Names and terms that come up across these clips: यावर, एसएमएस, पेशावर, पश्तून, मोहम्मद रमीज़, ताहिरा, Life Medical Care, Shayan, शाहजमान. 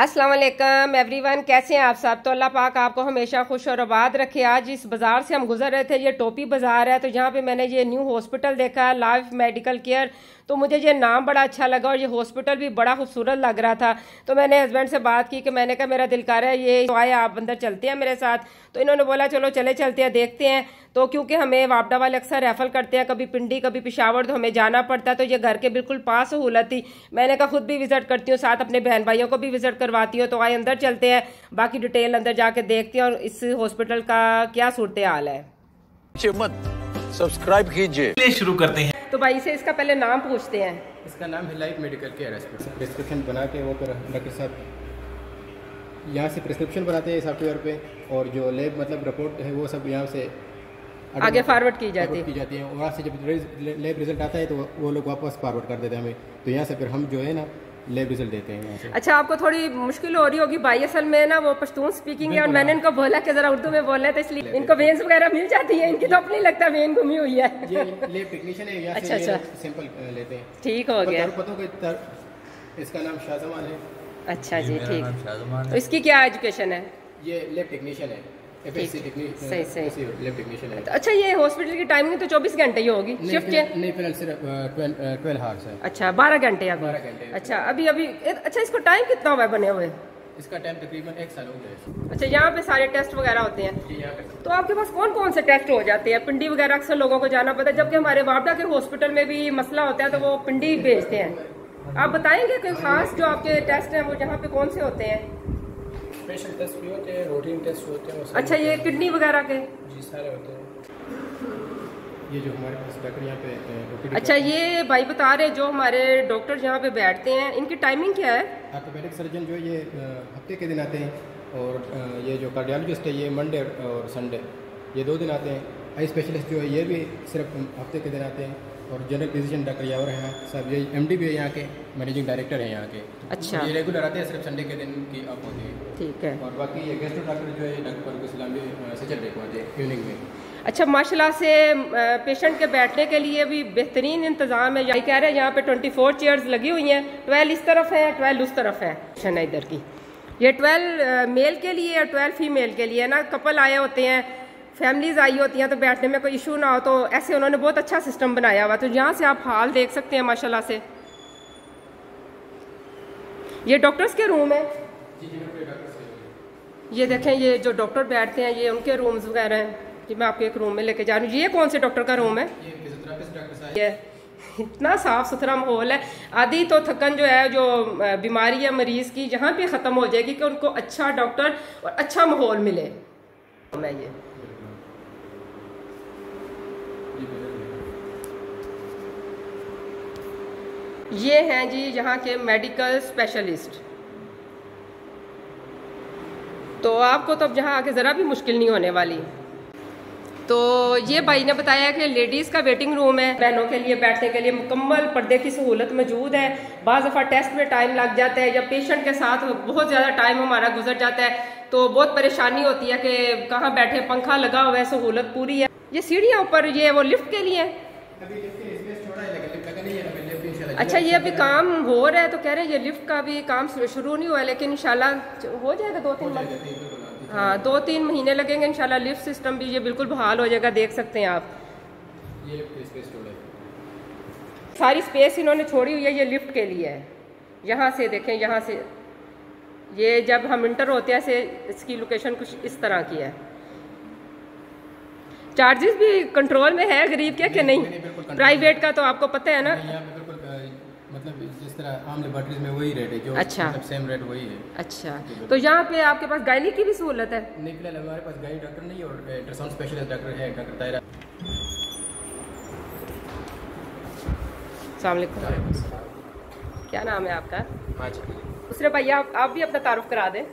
अस्सलाम वालेकुम एवरीवन, कैसे हैं आप सब। तो अल्लाह पाक आपको हमेशा खुश और आबाद रखे। आज इस बाज़ार से हम गुजर रहे थे, ये टोपी बाज़ार है, तो यहाँ पे मैंने ये न्यू हॉस्पिटल देखा है, लाइफ मेडिकल केयर। तो मुझे ये नाम बड़ा अच्छा लगा और ये हॉस्पिटल भी बड़ा खूबसूरत लग रहा था। तो मैंने हस्बैंड से बात की कि मैंने कहा मेरा दिल कर रहा है ये तो आया, आप अंदर चलते हैं मेरे साथ। तो इन्होंने बोला चलो चले चलते हैं, देखते हैं। तो क्योंकि हमें वापडा वाले अक्सर रेफर करते हैं, कभी पिंडी कभी पेशावर, तो हमें जाना पड़ता है। तो ये घर के बिल्कुल पास सहूलत थी। मैंने कहा खुद भी विजिट करती हूँ, साथ अपने बहन भाइयों को भी विजिट करवाती हूँ। तो आए अंदर चलते हैं, बाकी डिटेल अंदर जाके देखते हैं और इस हॉस्पिटल का क्या सूरत हाल है। सब्सक्राइब कीजिए, शुरू करते हैं। तो भाई से इसका पहले नाम पूछते हैं। इसका नाम है life medical care hospital. Prescription बना के वो डॉक्टर साहब यहाँ से प्रिस्क्रिप्शन बनाते हैं सॉफ्टवेयर पे, और जो लेब मतलब रिपोर्ट है वो सब यहाँ से आगे फॉरवर्ड की जाती है। वहाँ से जब लेब रिजल्ट आता है तो वो लोग वापस फॉरवर्ड कर देते हैं हमें। तो यहाँ से फिर हम जो है ना लेब रिजल्ट देते हैं यहाँ से। अच्छा, आपको थोड़ी मुश्किल हो रही होगी भाई, असल में ना वो पश्तून स्पीकिंग है और मैंने इनको बोला कि जरा उर्दू में बोला है, तो इसलिए इनको वेन्स वगैरह मिल जाती है, इनकी तो अपनी लगता है वेन घुमी हुई है। लेब टेक्नीशियन है यहाँ से। अच्छा, सैंपल लेते हैं। ठीक हो गया। इसका नाम शाहजमान है। अच्छा जी, ठीक। इसकी क्या एजुकेशन है? ये लेब टेक्नीशियन है। सही। लेब टेक्नीशियन है। अच्छा, ये हॉस्पिटल की टाइमिंग तो 24 घंटे ही होगी शिफ्ट के? नहीं, फिलहाल सिर्फ 12 आवर्स है। अच्छा, 12 घंटे अभी। अच्छा, अभी अच्छा, इसको टाइम कितना हुआ है बने हुए? इसका टाइम तकरीबन 1 साल हो गया। अच्छा, यहाँ पे सारे टेस्ट वगैरह होते हैं। तो आपके पास कौन कौन से टेस्ट हो जाते हैं? पिंडी वगैरह अक्सर लोगों को जाना पड़ता है, जबकि हमारे वापडा के हॉस्पिटल में भी मसला होता है तो वो पिंडी भेजते हैं। आप बताएंगे कोई खास जो आपके टेस्ट है वो यहाँ पे कौन से होते हैं? स्पेशल टेस्ट भी होते हैं, रूटीन टेस्ट होते हैं। अच्छा, ये किडनी वगैरह के? जी, सारे होते हैं। ये जो हमारे पास डॉक्टर यहाँ पे। अच्छा, ये भाई बता रहे जो हमारे डॉक्टर यहाँ पे बैठते हैं, इनकी टाइमिंग क्या है? ऑर्थोपेडिक सर्जन जो ये हफ्ते के दिन आते हैं, और ये जो कार्डियोलॉजिस्ट है ये मंडे और संडे ये 2 दिन आते हैं। आई स्पेशलिस्ट जो है ये भी सिर्फ हफ्ते के दिन आते हैं, और जनरल फिजिशियन डॉक्टर यावर हैं साहब, ये एमडी भी है यहाँ के, मैनेजिंग डायरेक्टर हैं यहाँ के। अच्छा, ये रेगुलर आते हैं, सिर्फ संडे के दिन की अप होती है। ठीक है। और बाकी ये गेस्ट्रो डॉक्टर जो है डॉक्टर को इस्लामी सेजर देखवाते हैं इवनिंग में। अच्छा, माशाल्लाह से पेशेंट के बैठने के लिए भी बेहतरीन इंतज़ाम है। कह रहे हैं यहाँ पे 24 चेयर्स लगी हुई हैं, 12 इस तरफ है, 12 उस तरफ है। इधर की ये 12 मेल के लिए और 12 फीमेल के लिए ना, कपल आए होते हैं, फैमिलीज आई होती हैं, तो बैठने में कोई इशू ना हो, तो ऐसे उन्होंने बहुत अच्छा सिस्टम बनाया हुआ। तो यहाँ से आप हाल देख सकते हैं माशाल्लाह से। ये डॉक्टर्स के रूम है। ये देखें, ये जो डॉक्टर बैठते हैं ये उनके रूम्स वगैरह हैं। जी, मैं आपके एक रूम में लेके जा रही हूँ। ये कौन से डॉक्टर का रूम है? ये इतना साफ सुथरा माहौल है। आधी तो थकन जो है, जो बीमारी है मरीज की, यहाँ पे ख़त्म हो जाएगी कि उनको अच्छा डॉक्टर और अच्छा माहौल मिले। मैं ये हैं जी यहाँ के मेडिकल स्पेशलिस्ट। तो आपको तो अब यहाँ आके ज़रा भी मुश्किल नहीं होने वाली। तो ये भाई ने बताया कि लेडीज़ का वेटिंग रूम है, बहनों के लिए बैठने के लिए मुकम्मल पर्दे की सहूलत मौजूद है। बाज़ दफ़ा टेस्ट में टाइम लग जाता है, जब पेशेंट के साथ बहुत ज़्यादा टाइम हमारा गुजर जाता है तो बहुत परेशानी होती है कि कहाँ बैठे, पंखा लगा हुआ है, सहूलत पूरी है। ये सीढ़ियाँ ऊपर, ये वो लिफ्ट के लिए है। अच्छा, ये अभी काम हो रहा है, तो कह रहे हैं ये लिफ्ट का भी काम शुरू नहीं हुआ है, लेकिन इंशाल्लाह हो जाएगा 2-3 महीने। हाँ, 2-3 महीने लगेंगे इंशाल्लाह। लिफ्ट सिस्टम भी ये बिल्कुल बहाल हो जाएगा, देख सकते हैं आप। ये स्पेस सारी स्पेस इन्होंने छोड़ी हुई है, ये लिफ्ट के लिए है। यहाँ से देखें, यहाँ से ये जब हम इंटर होते हैं से इसकी लोकेशन कुछ इस तरह की है। चार्जेस भी कंट्रोल में है गरीब के कि नहीं? प्राइवेट का तो आपको पता है ना, मतलब जिस तरह आम लेबोरेटरीज में वही रेट है जो। अच्छा, मतलब सेम रेट वही है। अच्छा, तो यहाँ पे आपके पास गायनी की भी सहूलत है? नहीं, फिलहाल हमारे पास गायनी डॉक्टर नहीं है, और अल्ट्रासाउंड स्पेशलिस्ट डॉक्टर है, डॉक्टर ताहिरा। अस्सलाम वालेकुम, क्या नाम है आपका? अच्छा, दूसरे भैया आप भी अपना तारुफ करा दें।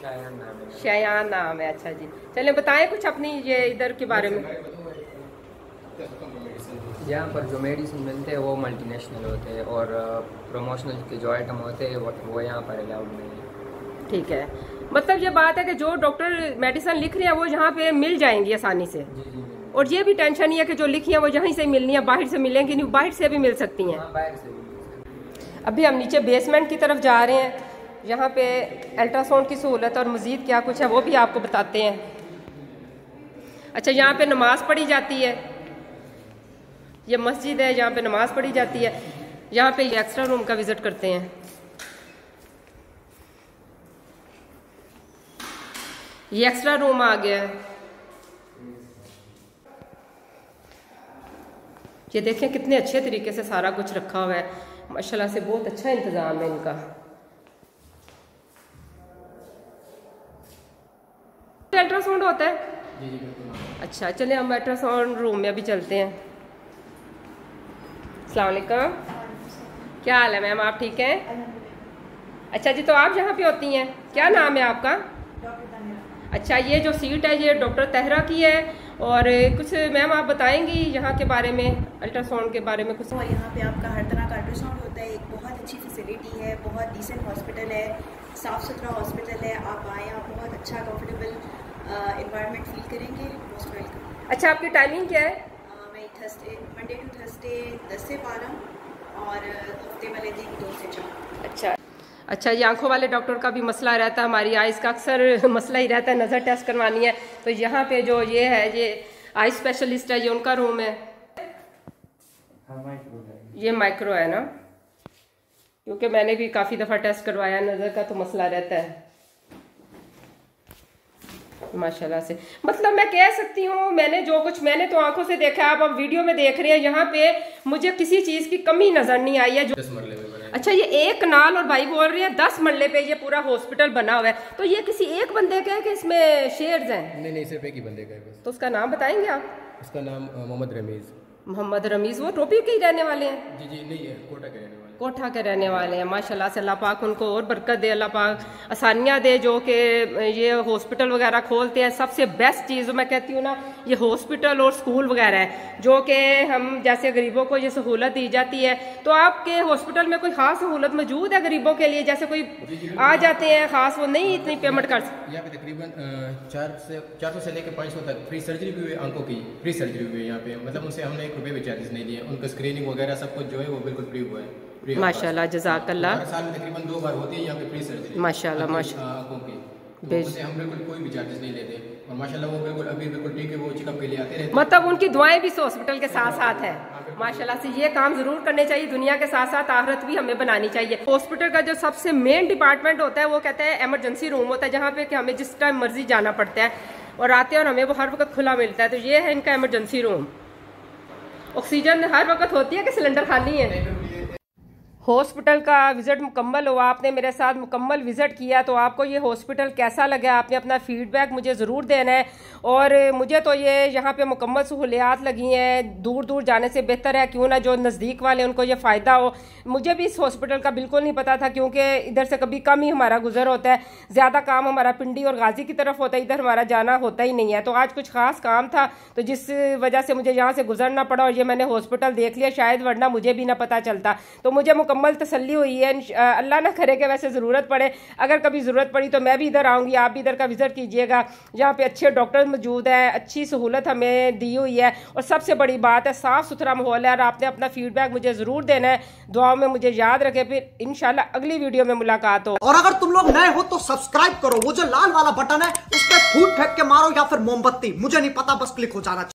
शायान नाम है। शायान नाम है। अच्छा जी, चले बताएं कुछ अपनी ये इधर के बारे में। यहाँ पर जो मेडिसिन मिलते हैं वो मल्टीनेशनल होते हैं, और प्रोमोशनल के जो आइटम होते हैं वो यहाँ पर अलाउड नहीं है। ठीक है, मतलब ये बात है कि जो डॉक्टर मेडिसिन लिख रहे हैं वो यहाँ पे मिल जाएंगी आसानी से। जी। और ये भी टेंशन नहीं है कि जो लिखी है वो यहीं से मिलनी है, बाहर से मिलेंगी नहीं? बाहर से भी मिल सकती हैं। बाहर से। अभी हम नीचे बेसमेंट की तरफ जा रहे हैं, यहाँ पे अल्ट्रासाउंड की सहूलत और मज़ीद क्या कुछ है वो भी आपको बताते हैं। अच्छा, यहाँ पे नमाज पढ़ी जाती है, ये मस्जिद है, यहाँ पे नमाज पढ़ी जाती है। यहाँ पे एक्स्ट्रा रूम का विज़िट करते हैं। ये एक्स्ट्रा रूम आ गया है, ये देखें कितने अच्छे तरीके से सारा कुछ रखा हुआ है, माशाल्लाह से बहुत अच्छा इंतज़ाम है इनका। अल्ट्रासाउंड होता है? अच्छा, चले हम अल्ट्रासाउंड रूम में अभी चलते हैं। अस्सलाम वालेकुम, क्या हाल है मैम, आप ठीक हैं? अच्छा जी, तो आप यहाँ पे होती हैं, क्या नाम है आपका? अच्छा, ये जो सीट है ये डॉक्टर तहरा की है। और कुछ मैम आप बताएंगी यहाँ के बारे में, अल्ट्रासाउंड के बारे में कुछ? और यहाँ पे आपका हर तरह का अल्ट्रासाउंड होता है, एक बहुत अच्छी फैसिलिटी है, बहुत डिसेंट हॉस्पिटल है, साफ़ सुथरा हॉस्पिटल है। आप आएँ, आप बहुत अच्छा कंफर्टेबल एनवायरनमेंट फील करेंगे। Most welcome. अच्छा, आपकी टाइमिंग क्या है? मैं थर्सडे, मंडे टू थर्सडे 10 से 12 और हफ्ते वाले दिन 2 से 4। अच्छा अच्छा, ये आंखों वाले डॉक्टर का भी मसला रहता है, हमारी आइज़ का अक्सर मसला ही रहता है, नज़र टेस्ट करवानी है। तो यहाँ पे जो ये है, ये आई स्पेशलिस्ट है, ये उनका रूम है। ये माइक्रो है ना, क्योंकि मैंने भी काफ़ी दफ़ा टेस्ट करवाया, नज़र का तो मसला रहता है। माशाल्लाह से, मतलब मैं कह सकती हूँ मैंने जो कुछ मैंने तो आंखों से देखा, आप वीडियो में देख रहे हैं, यहाँ पे मुझे किसी चीज़ की कमी नज़र नहीं आई है। जो 10 मरले में, अच्छा ये एक कनाल और भाई बोल रहे हैं 10 मरले पे ये पूरा हॉस्पिटल बना हुआ है, तो ये किसी एक बंदे का है कि इसमें शेयर्स हैं? नहीं, सिर्फ एक ही बंदे का है बस। तो उसका नाम बताएंगे आप? उसका नाम मोहम्मद रमीज़। मोहम्मद रमीज़ वो टोपी के ही रहने वाले हैं? जी जी, नहीं है, कोटा के रहने वाले। कोठा के रहने वाले हैं, माशाल्लाह से, अल्लाह पाक उनको और बरकत दे, अल्लाह पाक आसानियाँ दे, जो कि ये हॉस्पिटल वगैरह खोलते हैं। सबसे बेस्ट चीज़ मैं कहती हूँ ना, ये हॉस्पिटल और स्कूल वगैरह है, जो कि हम जैसे गरीबों को ये सहूलत दी जाती है। तो आपके हॉस्पिटल में कोई ख़ास सहूलत मौजूद है गरीबों के लिए, जैसे कोई आ जाते हैं ख़ास वो नहीं इतनी पेमेंट कर सकते? यहाँ पे तकरीबन 400 से लेकर 500 तक फ्री सर्जरी भी हुई, आंखों की फ्री सर्जरी भी हुई यहाँ पे, मतलब उनसे हमने 1 रुपये भी चार्जेस नहीं लिए। उनका स्क्रीनिंग वगैरह सब कुछ जो है वो बिल्कुल फ्री हुआ है। माशाल्लाह, जज़ाकल्लाह। साल में तकरीबन 2 बार होती है यहाँ पे फ्री सर्जरी। माशाल्लाह, माशाल्लाह, हम बिल्कुल कोई भी चार्जेस नहीं लेते और माशाल्लाह वो बिल्कुल अभी बिल्कुल ठीक है, वो चेकअप के लिए आते रहते, मतलब उनकी दुआएं भी इस हॉस्पिटल के साथ साथ है। माशाल्लाह से, ये काम जरूर करने चाहिए, दुनिया के साथ साथ आखिरत भी हमें बनानी चाहिए। हॉस्पिटल का जो सबसे मेन डिपार्टमेंट होता है वो कहता है इमरजेंसी रूम होता है, जहाँ पे कि हमें जिस टाइम मर्जी जाना पड़ता है और आते हैं और हमें वो हर वक्त खुला मिलता है। तो ये है इनका इमरजेंसी रूम। ऑक्सीजन हर वक्त होती है कि सिलेंडर खाली है? हॉस्पिटल का विज़िट मुकम्मल हुआ, आपने मेरे साथ मुकम्मल विज़िट किया, तो आपको ये हॉस्पिटल कैसा लगा, आपने अपना फ़ीडबैक मुझे ज़रूर देना है। और मुझे तो ये यहाँ पे मुकम्मल सहूलियात लगी हैं, दूर दूर जाने से बेहतर है, क्यों ना जो नज़दीक वाले उनको ये फ़ायदा हो। मुझे भी इस हॉस्पिटल का बिल्कुल नहीं पता था, क्योंकि इधर से कभी कम ही हमारा गुजर होता है, ज़्यादा काम हमारा पिंडी और गाज़ी की तरफ होता है, इधर हमारा जाना होता ही नहीं है। तो आज कुछ ख़ास काम था, तो जिस वजह से मुझे यहाँ से गुजरना पड़ा और ये मैंने हॉस्पिटल देख लिया, शायद वरना मुझे भी ना पता चलता। तो मुझे मुकम्मल तसल्ली हुई है, अल्लाह ना करे कि वैसे ज़रूरत पड़े, अगर कभी ज़रूरत पड़ी तो मैं भी इधर आऊँगी, आप भी इधर का विज़िट कीजिएगा। यहाँ पे अच्छे डॉक्टर मौजूद हैं, अच्छी सहूलत हमें दी हुई है और सबसे बड़ी बात है साफ़ सुथरा माहौल है। और आपने अपना फ़ीडबैक मुझे ज़रूर देना है, दुआओं में मुझे याद रखें, फिर इंशाल्लाह अगली वीडियो में मुलाकात हो। और अगर तुम लोग नए हो तो सब्सक्राइब करो, वो जो लाल वाला बटन है उस पर फूट फेंक के मारो या फिर मोमबत्ती, मुझे नहीं पता, बस क्लिक हो जाना।